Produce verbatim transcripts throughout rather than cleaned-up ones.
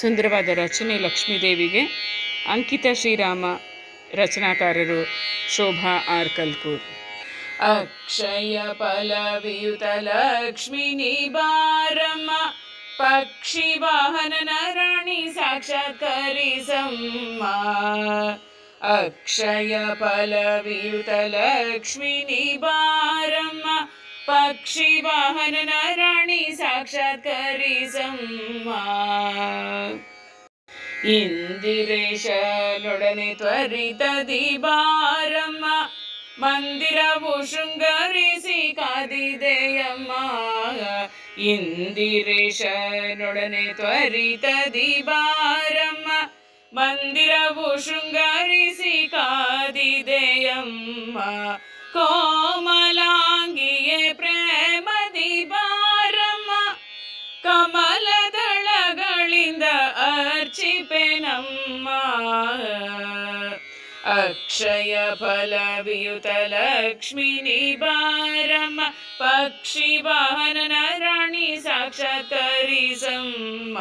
ಸುಂದರವಾದ ರಚನೆ ಲಕ್ಷ್ಮೀದೇವಿಗೆ ಅಂಕಿತ ಶ್ರೀರಾಮ, ರಚನಾಕಾರರು ಶೋಭಾ ಆರ್ ಕಲ್ಕೂರ್. ಅಕ್ಷಯ ಫಲವಿಯುತ ಲಕ್ಷ್ಮೀ ನಿಬಾರಮ್ಮ ಪಕ್ಷಿ ವಾಹನ ನರಣಿ ಸಾಕ್ಷಾತ್ಕರಿಸಮ್ಮ. ಅಕ್ಷಯ ಫಲವಿಯುತ ಲಕ್ಷ್ಮೀ ನಿಬಾರಮ್ಮ ಪಕ್ಷಿ ವಾಹನ ನರಣಿ ಸಾಕ್ಷಾತ್ಕರಿಸಮ್ಮ. ಇಂದಿರೇಶಳೊಡನೆ ತ್ವರಿತ ದಿಬಾರಮ್ಮ ಮಂದಿರವು ಶೃಂಗರಿಸಿ ಕಾದಿದೆಯಮ್ಮ. ಇಂದಿರೇಶಳೊಡನೆ ತ್ವರಿತ ದಿಬಾರಮ್ಮ ಮಂದಿರವು ಶೃಂಗರಿಸಿ ಕಾದಿದೆಯಮ್ಮ. ಕೋಮಲಾಂಗಿಯೇ ಪ್ರೇಮ ದಿಬಾರಮ್ಮ ಕಮಲದಳಗಳಿಂದ ಅರ್ಚಿಪೆ ನಮ್ಮ. ಅಕ್ಷಯ ಫಲವಿಯುತ ಲಕ್ಷ್ಮೀ ನಿಬಾರಮ್ಮ ಪಕ್ಷಿ ವಾಹನ ರಾಣಿ ಸಾಕ್ಷಾತ್ಕರಿಸಮ್ಮ.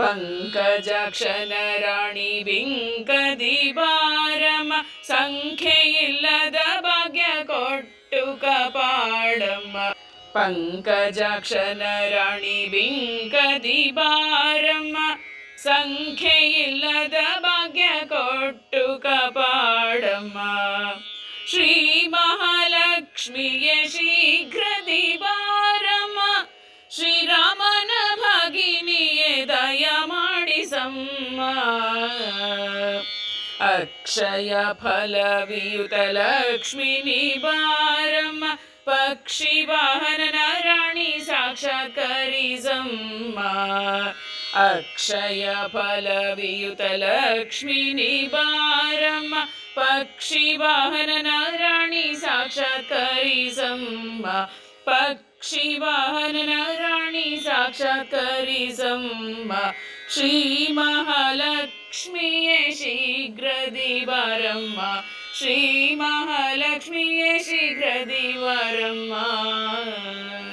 ಪಂಕಜಾಕ್ಷನ ರಾಣಿ ಬಿಂಕದಿಬಾರಮ್ಮ ಸಂಖ್ಯೆಯಿಲ್ಲದ ಭಾಗ್ಯ ಕೊಟ್ಟು ಕಪಾಳಮ್ಮ. ಪಂಕಜಾಕ್ಷನ ರಾಣಿ ಬಿಂಕದಿಬಾರಮ್ಮ ಸಂಖ್ಯೆಯಿಲ್ಲದ ಭಾಗ್ಯ ಕೊಟ್ಟು ಕಪಾಳಮ್ಮ. ಶ್ರೀ ಮಹಾಲಕ್ಷ್ಮಿಯ ಶೀಘ್ರ ದಿಬಾರಮ್ಮ ಶ್ರೀರಾಮನ ಭಾಗಿನಿಯೇ ದಯ ಮಾಡಿಸಮ್ಮ. ಅಕ್ಷಯ ಫಲವಿಯುತ ಲಕ್ಷ್ಮೀ ನಿಬಾರಮ್ಮ ಪಕ್ಷಿ ವಾಹನ ರಾಣಿ ಸಾಕ್ಷಾತ್ಕರಿಸಮ್ಮ. ಅಕ್ಷಯ ಫಲವಿಯುತ ಲಕ್ಷ್ಮೀ ನಿಬಾರಮ್ಮ ಪಕ್ಷಿ ವಾಹನ ರಾಣಿ ಸಾಕ್ಷಾತ್ಕರಿಸಮ್ಮ. ಪಕ್ಷಿ ವಾಹನ ರಾಣಿ ಸಾಕ್ಷಾತ್ಕರಿಸಮ್ಮ. ಶ್ರೀ ಮಹಾಲಕ್ಷ್ಮಿಯೇ ಶೀಘ್ರ ದಿಬಾರಮ್ಮ ಶ್ರೀ ಮಹಾಲಕ್ಷ್ಮಿಯೇ ಶೀಘ್ರ ದಿಬಾರಮ್ಮ.